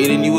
made a new